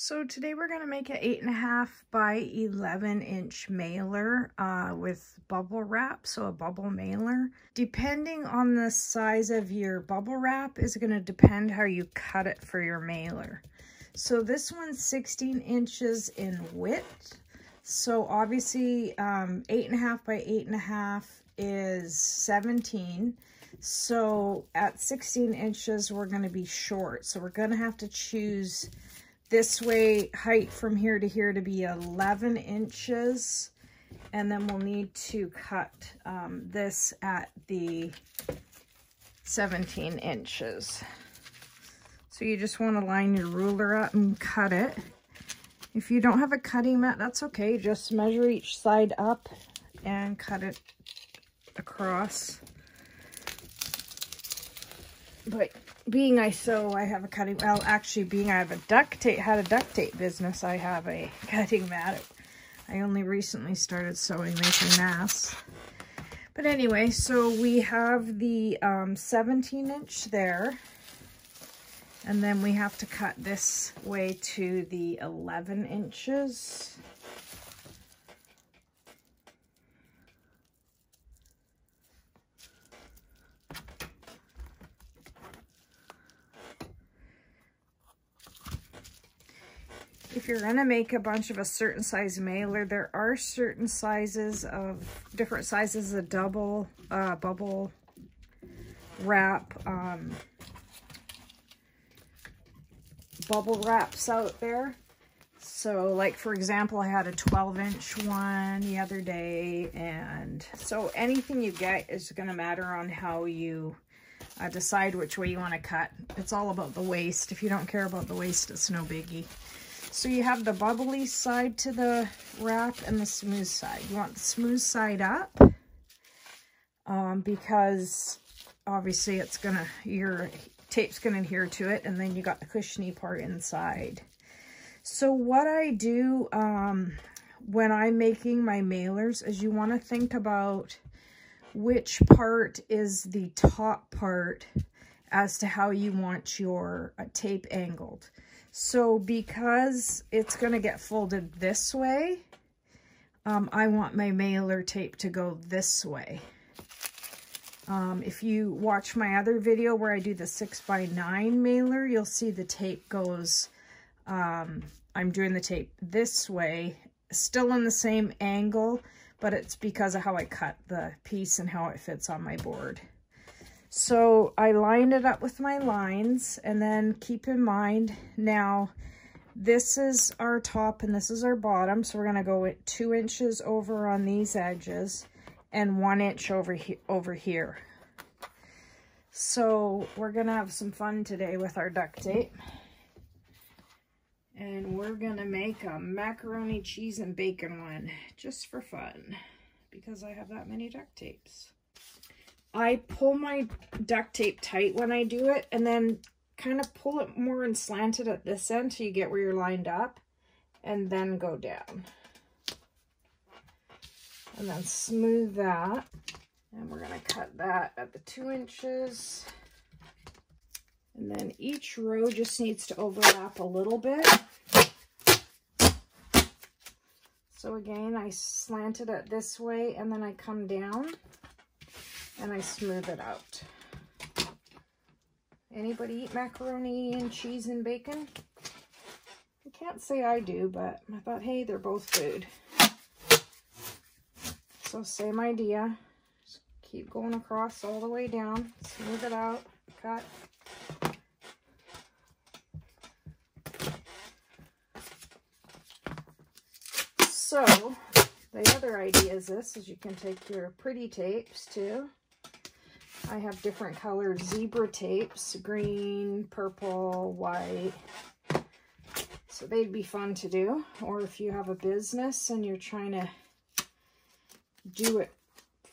So today we're going to make an 8.5 by 11 inch mailer with bubble wrap, so a bubble mailer. Depending on the size of your bubble wrap is going to depend how you cut it for your mailer. So this one's 16 inches in width. So obviously 8.5 by 8.5 is 17. So at 16 inches, we're going to be short. So we're going to have to choose this way, height from here to here to be 11 inches. And then we'll need to cut this at the 17 inches. So you just want to line your ruler up and cut it. If you don't have a cutting mat, that's okay. Just measure each side up and cut it across. But being I have a cutting, well, actually being I have a duct tape business, I have a cutting mat. I only recently started sewing, making masks. But anyway, so we have the 17 inch there. And then we have to cut this way to the 11 inches. If you're going to make a bunch of a certain size mailer, there are certain sizes of different sizes of double bubble wrap bubble wraps out there. So like, for example, I had a 12 inch one the other day. And so anything you get is going to matter on how you decide which way you want to cut. It's all about the waist. If you don't care about the waist, it's no biggie. So you have the bubbly side to the wrap and the smooth side. You want the smooth side up because obviously it's gonna, your tape's gonna adhere to it, and then you got the cushiony part inside. So what I do when I'm making my mailers is you want to think about which part is the top part as to how you want your tape angled. So because it's going to get folded this way, I want my mailer tape to go this way. If you watch my other video where I do the 6x9 mailer, you'll see the tape goes, I'm doing the tape this way, still in the same angle, but it's because of how I cut the piece and how it fits on my board. So I lined it up with my lines, and then keep in mind, now this is our top and this is our bottom. So we're going to go with 2 inches over on these edges and 1 inch over here. So we're going to have some fun today with our duct tape. And we're going to make a macaroni, cheese, and bacon one just for fun because I have that many duct tapes. I pull my duct tape tight when I do it, and then kind of pull it more and slant it at this end till you get where you're lined up, and then go down. And then smooth that. And we're going to cut that at the 2 inches. And then each row just needs to overlap a little bit. So again, I slant it at this way, and then I come down. And I smooth it out. Anybody eat macaroni and cheese and bacon? I can't say I do, but I thought, hey, they're both food. So same idea. Just keep going across all the way down. Smooth it out. Cut. So the other idea is this, is you can take your pretty tapes too. I have different colored zebra tapes, green, purple, white. So they'd be fun to do. Or if you have a business and you're trying to do it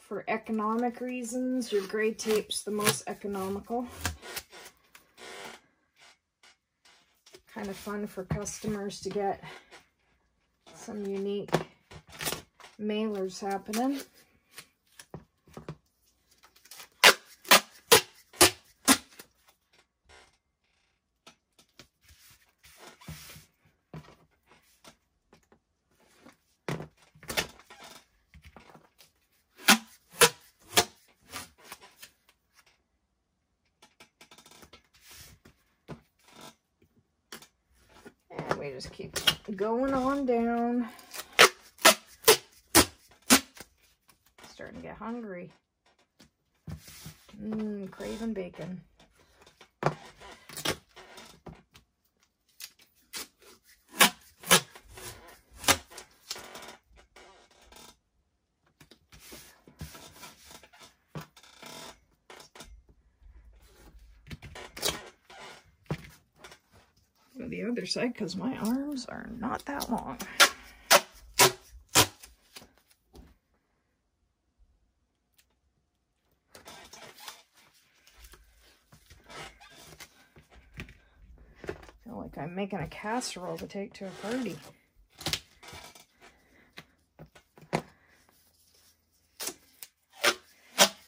for economic reasons, your gray tape's the most economical. Kind of fun for customers to get some unique mailers happening. just keep going on down. Starting to get hungry. Craving bacon. The other side, because my arms are not that long. I feel like I'm making a casserole to take to a party.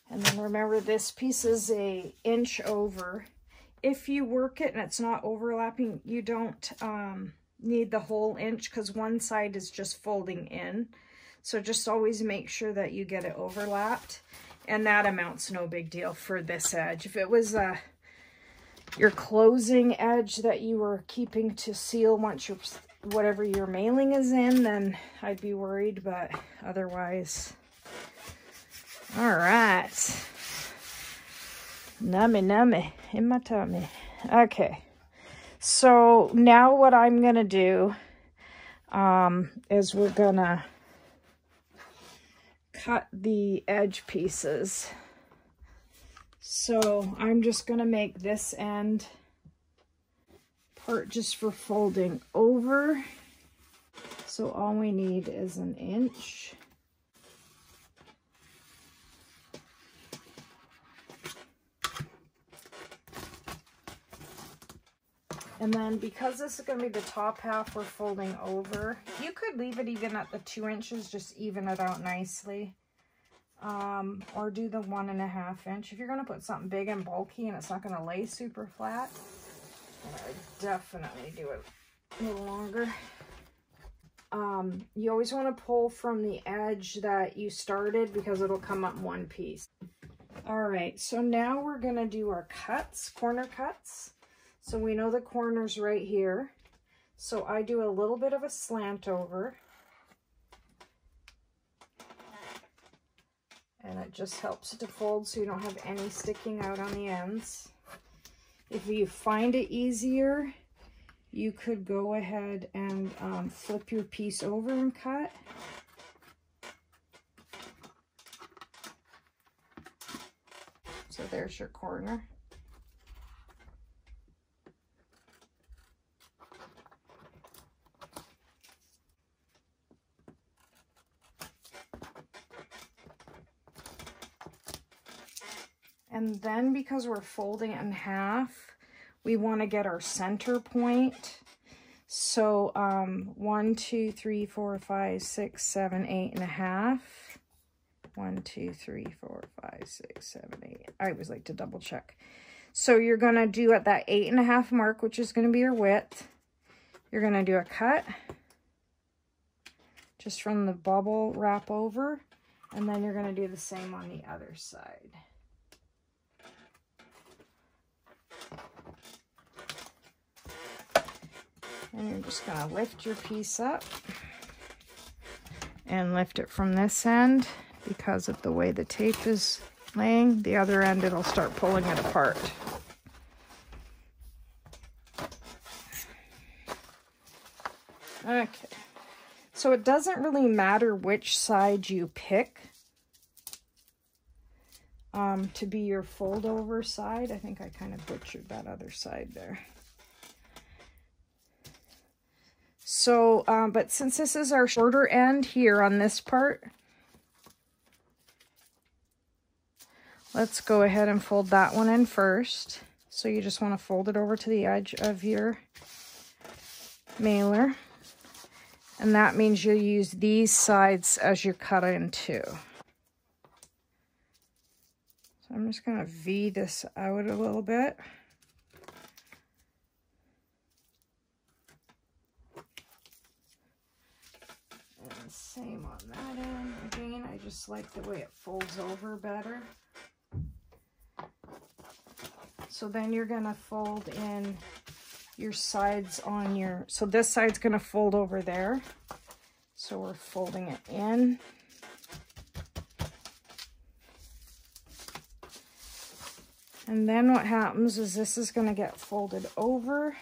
And then remember, this piece is an inch over. If you work it and it's not overlapping, you don't need the whole inch, because one side is just folding in. So just always make sure that you get it overlapped, and that amount's no big deal for this edge. If it was your closing edge that you were keeping to seal once your whatever your mailing is in, then I'd be worried, but otherwise, all right. Nummy, nummy in my tummy. Okay, so now what I'm gonna do is we're gonna cut the edge pieces. So I'm just gonna make this end part just for folding over. So all we need is an inch. And then because this is going to be the top half we're folding over, you could leave it even at the 2 inches, just even it out nicely. Or do the 1.5 inch. If you're going to put something big and bulky and it's not going to lay super flat, I would definitely do it a little longer. You always want to pull from the edge that you started, because it'll come up one piece. All right, so now we're going to do our cuts, corner cuts. So we know the corner's right here. So I do a little bit of a slant over. And it just helps it to fold so you don't have any sticking out on the ends. If you find it easier, you could go ahead and flip your piece over and cut. So there's your corner. And then because we're folding it in half, we want to get our center point. So 1, 2, 3, 4, 5, 6, 7, 8 and a half. 1, 2, 3, 4, 5, 6, 7, 8. I always like to double check. So you're going to do at that 8.5 mark, which is going to be your width. You're going to do a cut just from the bubble wrap over. And then you're going to do the same on the other side. And you're just going to lift your piece up and lift it from this end, because of the way the tape is laying. The other end, it'll start pulling it apart. Okay, so it doesn't really matter which side you pick to be your fold over side. I think I kind of butchered that other side there. So, but since this is our shorter end here on this part, let's go ahead and fold that one in first. So you just want to fold it over to the edge of your mailer. And that means you'll use these sides as you cut in too. So I'm just going to V this out a little bit. Same on that end. Again, I just like the way it folds over better. So then you're going to fold in your sides on your, so this side's going to fold over there. So we're folding it in. And then what happens is this is going to get folded over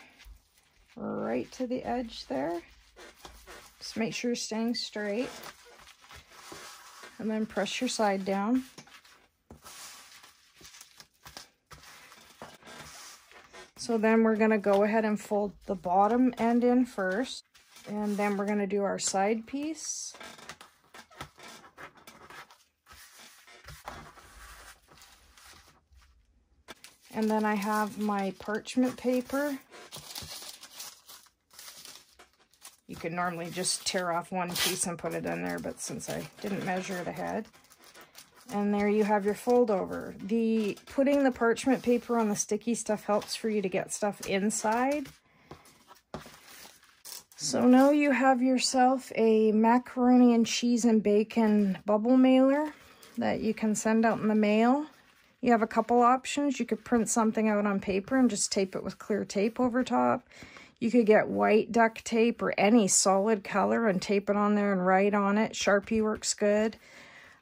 right to the edge there. Just make sure you're staying straight. And then press your side down. So then we're going to go ahead and fold the bottom end in first. And then we're going to do our side piece. And then I have my parchment paper. You could normally just tear off one piece and put it in there, but since I didn't measure it ahead. And there you have your fold over. The putting the parchment paper on the sticky stuff helps for you to get stuff inside. So now you have yourself a macaroni and cheese and bacon bubble mailer that you can send out in the mail. You have a couple options. You could print something out on paper and just tape it with clear tape over top. You could get white duct tape or any solid color and tape it on there and write on it. Sharpie works good.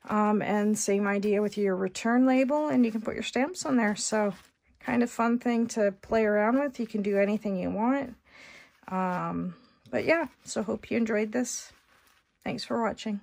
And same idea with your return label, and you can put your stamps on there. So kind of fun thing to play around with. You can do anything you want. But yeah, so hope you enjoyed this. Thanks for watching.